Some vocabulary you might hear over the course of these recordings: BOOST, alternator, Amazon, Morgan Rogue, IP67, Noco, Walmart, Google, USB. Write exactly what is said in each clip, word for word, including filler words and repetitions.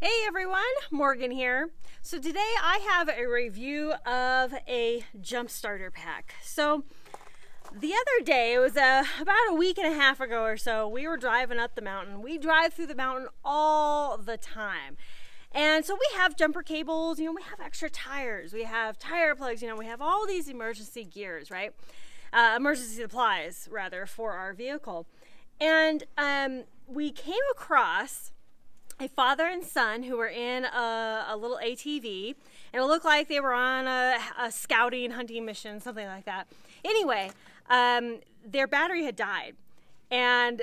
Hey everyone, Morgan here. So today I have a review of a jump starter pack. So the other day, it was a, about a week and a half ago or so, we were driving up the mountain. We drive through the mountain all the time. And so we have jumper cables, you know, we have extra tires, we have tire plugs, you know, we have all these emergency gears, right? Uh, emergency supplies, rather, for our vehicle. And um, we came across a father and son who were in a, a little A T V, and it looked like they were on a, a scouting, hunting mission, something like that. Anyway, um, their battery had died, and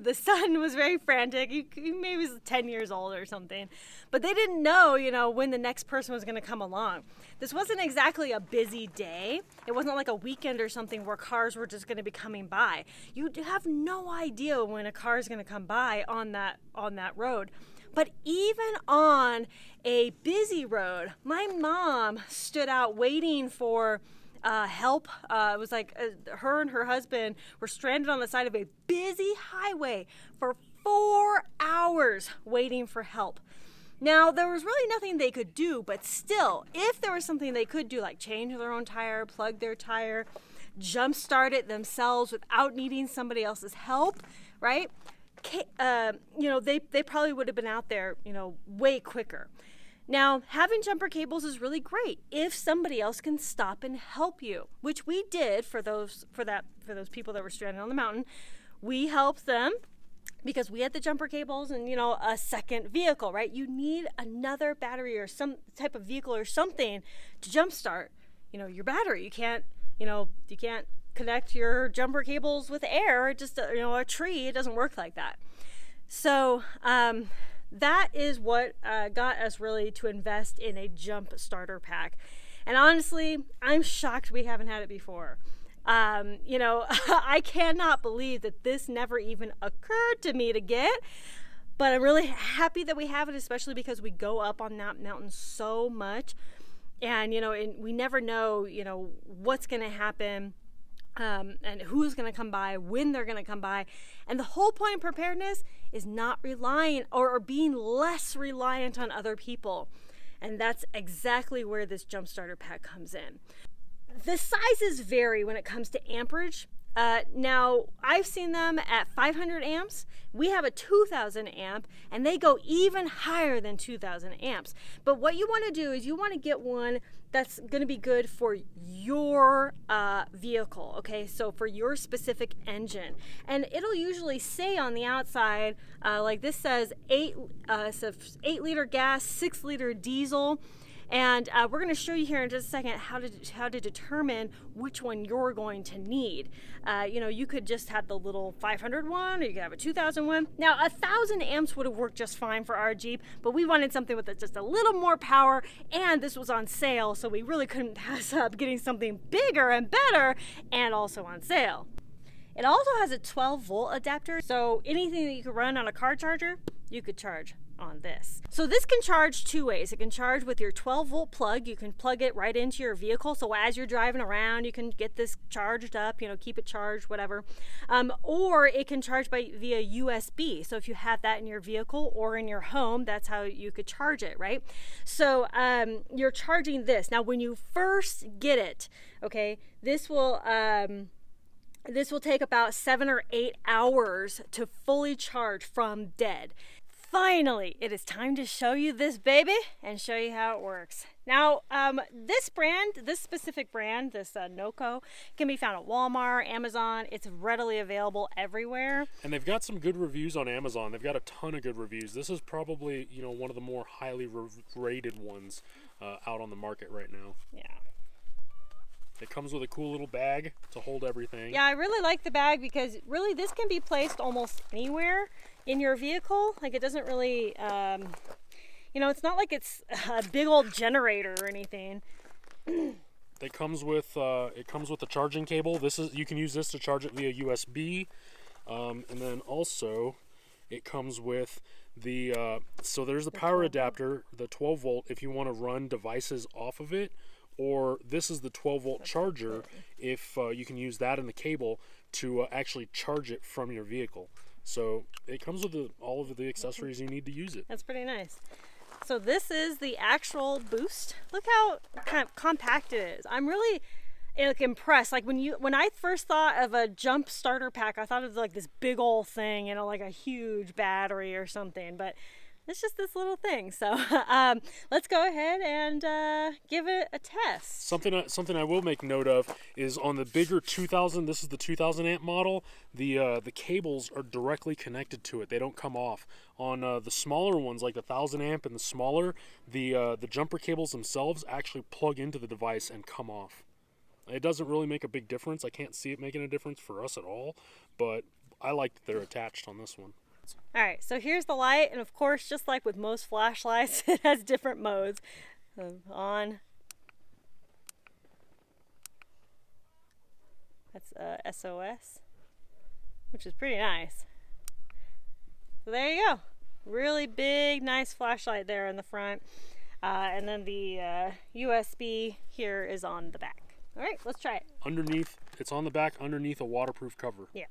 the son was very frantic. He, he maybe was ten years old or something, but they didn't know, you know, when the next person was gonna come along. This wasn't exactly a busy day. It wasn't like a weekend or something where cars were just gonna be coming by. You have no idea when a car is gonna come by on that, on that road. But even on a busy road, my mom stood out waiting for uh, help. Uh, it was like uh, her and her husband were stranded on the side of a busy highway for four hours waiting for help. Now, there was really nothing they could do, but still, if there was something they could do, like change their own tire, plug their tire, jump start it themselves without needing somebody else's help, right? Uh, you know, they, they probably would have been out there, you know, way quicker. Now, having jumper cables is really great if somebody else can stop and help you, which we did for those, for that, for those people that were stranded on the mountain. We helped them because we had the jumper cables and, you know, a second vehicle, right? You need another battery or some type of vehicle or something to jumpstart, you know, your battery. You can't, you know, you can't connect your jumper cables with air, just, you know, a tree. It doesn't work like that. So um, that is what uh, got us really to invest in a jump starter pack. And honestly, I'm shocked we haven't had it before. Um, you know, I cannot believe that this never even occurred to me to get, but I'm really happy that we have it, especially because we go up on that mountain so much. And, you know, and we never know, you know, what's going to happen. Um, and who's going to come by, when they're going to come by. And the whole point of preparedness is not relying or, or being less reliant on other people. And that's exactly where this jump starter pack comes in. The sizes vary when it comes to amperage. Uh, now, I've seen them at five hundred amps. We have a two thousand amp, and they go even higher than two thousand amps. But what you want to do is you want to get one that's going to be good for your uh, vehicle, okay? So for your specific engine. And it'll usually say on the outside, uh, like this says eight, uh, so eight liter gas, six liter diesel. And uh, we're going to show you here in just a second how to how to determine which one you're going to need. Uh, you know, you could just have the little five hundred one, or you could have a two thousand one. Now, a thousand amps would have worked just fine for our Jeep, but we wanted something with just a little more power, and this was on sale, so we really couldn't pass up getting something bigger and better, and also on sale. It also has a twelve volt adapter, so anything that you could run on a car charger, you could charge on this. So this can charge two ways. It can charge with your twelve volt plug. You can plug it right into your vehicle. So as you're driving around, you can get this charged up, you know, keep it charged, whatever. Um, or it can charge by via U S B. So if you have that in your vehicle or in your home, that's how you could charge it, right? So um, you're charging this. Now, when you first get it, okay, this will, um, this will take about seven or eight hours to fully charge from dead. Finally, it is time to show you this baby and show you how it works. Now, um, this brand, this specific brand, this uh, Noco, can be found at Walmart, Amazon. It's readily available everywhere. And they've got some good reviews on Amazon. They've got a ton of good reviews. This is probably, you know, one of the more highly rated ones uh, out on the market right now. Yeah. It comes with a cool little bag to hold everything. Yeah, I really like the bag because really this can be placed almost anywhere in your vehicle. Like it doesn't really, um, you know, it's not like it's a big old generator or anything. It comes with uh, it comes with a charging cable. This is you can use this to charge it via U S B, um, and then also it comes with the uh, so there's the power adapter, the twelve volt. If you want to run devices off of it. Or this is the twelve volt charger if uh, you can use that in the cable to uh, actually charge it from your vehicle. So it comes with the, all of the accessories you need to use it. That's pretty nice. So this is the actual Boost. Look how kind of compact it is. I'm really like impressed. Like when you when I first thought of a jump starter pack, I thought it was like this big old thing, you know, like a huge battery or something, but it's just this little thing. So um, let's go ahead and uh, give it a test. Something something I will make note of is on the bigger two thousand, this is the two thousand amp model, the uh, the cables are directly connected to it. They don't come off. On uh, the smaller ones, like the one thousand amp and the smaller, the, uh, the jumper cables themselves actually plug into the device and come off. It doesn't really make a big difference. I can't see it making a difference for us at all, but I like that they're attached on this one. All right, so here's the light, and of course, just like with most flashlights, it has different modes. So on. That's uh, S O S, which is pretty nice. So there you go. Really big, nice flashlight there in the front. Uh, and then the uh, U S B here is on the back. All right, let's try it. Underneath, it's on the back underneath a waterproof cover. Yeah.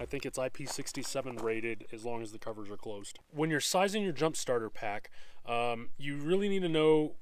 I think it's I P six seven rated as long as the covers are closed. When you're sizing your jump starter pack, um, you really need to know,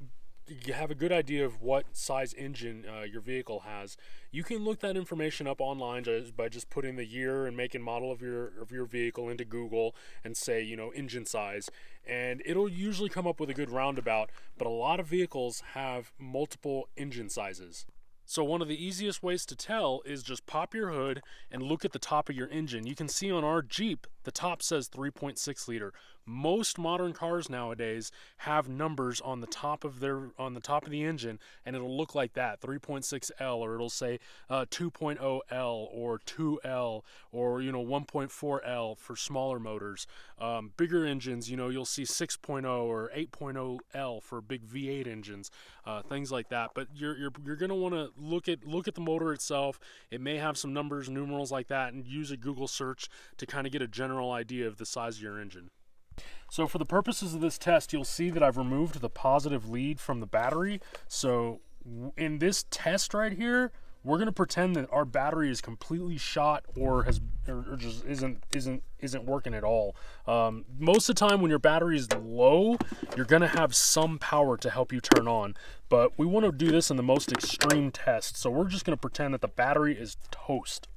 you have a good idea of what size engine uh, your vehicle has. You can look that information up online just by just putting the year and make and model of your of your vehicle into Google and say, you know, engine size, and it'll usually come up with a good roundabout, but a lot of vehicles have multiple engine sizes. So one of the easiest ways to tell is just pop your hood and look at the top of your engine. You can see on our Jeep, the top says three point six liter. Most modern cars nowadays have numbers on the top of their on the top of the engine, and it'll look like that, three point six L, or it'll say uh, two point oh L or two L, or you know one point four L for smaller motors. Um, bigger engines, you know, you'll see six point oh or eight point oh L for big V eight engines, uh, things like that. But you're you're you're gonna want to look at look at the motor itself. It may have some numbers, numerals like that, and use a Google search to kind of get a general idea of the size of your engine. So for the purposes of this test, you'll see that I've removed the positive lead from the battery. So in this test right here, we're going to pretend that our battery is completely shot or has or, or just isn't isn't isn't working at all. Um, most of the time when your battery is low, you're going to have some power to help you turn on, but we want to do this in the most extreme test. So we're just going to pretend that the battery is toast.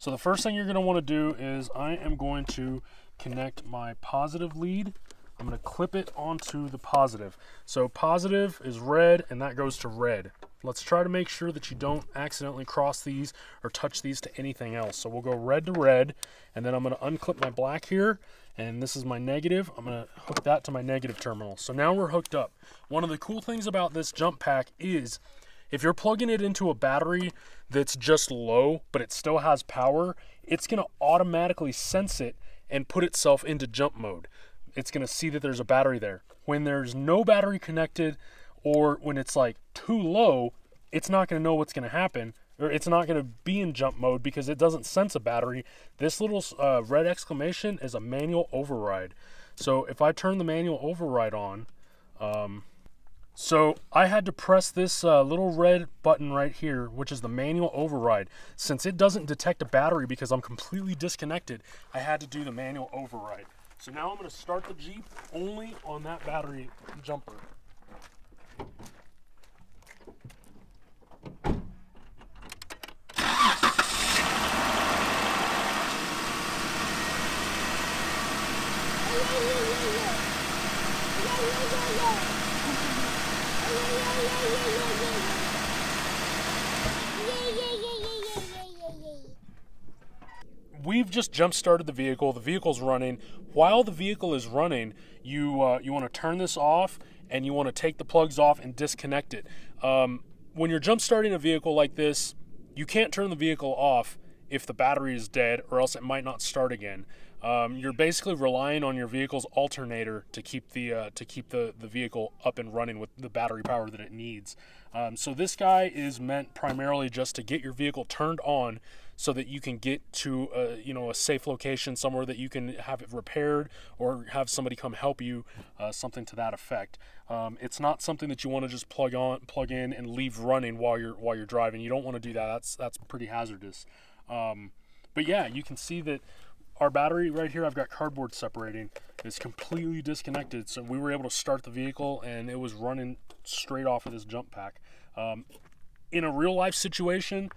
So the first thing you're going to want to do is I am going to connect my positive lead. I'm going to clip it onto the positive. So positive is red and that goes to red. Let's try to make sure that you don't accidentally cross these or touch these to anything else. So we'll go red to red, and then I'm going to unclip my black here, and this is my negative. I'm going to hook that to my negative terminal. So now we're hooked up. One of the cool things about this jump pack is if you're plugging it into a battery that's just low, but it still has power, it's going to automatically sense it and put itself into jump mode. It's gonna see that there's a battery there. When there's no battery connected, or when it's like too low, it's not gonna know what's gonna happen, or it's not gonna be in jump mode because it doesn't sense a battery. This little uh, red exclamation is a manual override. So if I turn the manual override on, um, so I had to press this uh, little red button right here, which is the manual override. Since it doesn't detect a battery because I'm completely disconnected, I had to do the manual override. So now I'm gonna start the Jeep only on that battery jumper. We've just jump started the vehicle. The vehicle's running. While the vehicle is running, you uh, you want to turn this off, and you want to take the plugs off and disconnect it. Um, when you're jump starting a vehicle like this, you can't turn the vehicle off if the battery is dead, or else it might not start again. Um, you're basically relying on your vehicle's alternator to keep the uh, to keep the the vehicle up and running with the battery power that it needs. Um, so this guy is meant primarily just to get your vehicle turned on, so that you can get to a, you know a safe location somewhere that you can have it repaired or have somebody come help you, uh, something to that effect. Um, it's not something that you want to just plug on, plug in, and leave running while you're while you're driving. You don't want to do that. That's that's pretty hazardous. Um, but yeah, you can see that. our battery right here, I've got cardboard separating. It's completely disconnected, so we were able to start the vehicle and it was running straight off of this jump pack. Um, in a real life situation,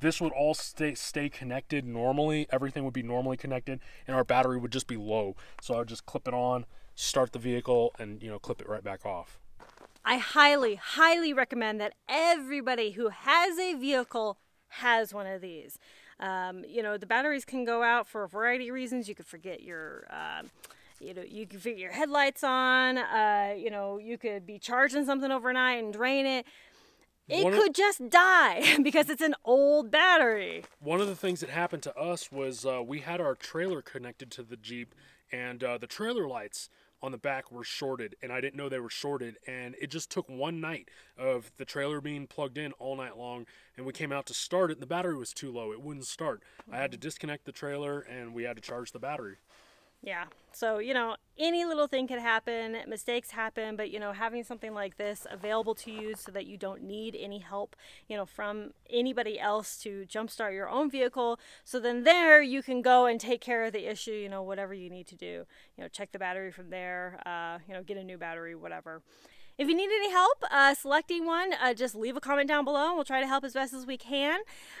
this would all stay stay connected normally. Everything would be normally connected and our battery would just be low. So I would just clip it on, start the vehicle, and you know, clip it right back off. I highly, highly recommend that everybody who has a vehicle has one of these. Um, you know, the batteries can go out for a variety of reasons. You could forget your, um, you know, you could forget your headlights on, uh, you know, you could be charging something overnight and drain it. It one could of, just die because it's an old battery. One of the things that happened to us was uh, we had our trailer connected to the Jeep, and uh, the trailer lights on the back were shorted, and I didn't know they were shorted, and it just took one night of the trailer being plugged in all night long, and we came out to start it and the battery was too low. It wouldn't start. Mm-hmm. I had to disconnect the trailer and we had to charge the battery. Yeah, so you know, any little thing could happen, mistakes happen, but you know, having something like this available to you so that you don't need any help, you know, from anybody else to jumpstart your own vehicle, so then there you can go and take care of the issue, you know, whatever you need to do, you know, check the battery from there, uh, you know, get a new battery, whatever. If you need any help uh, selecting one, uh, just leave a comment down below and we'll try to help as best as we can.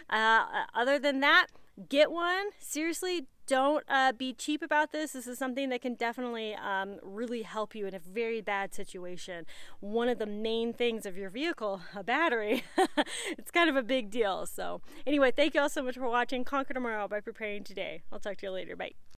Uh, other than that, get one. Seriously, don't uh, be cheap about this. This is something that can definitely um, really help you in a very bad situation. One of the main things of your vehicle, a battery, it's kind of a big deal. So anyway, thank you all so much for watching. Conquer tomorrow by preparing today. I'll talk to you later. Bye.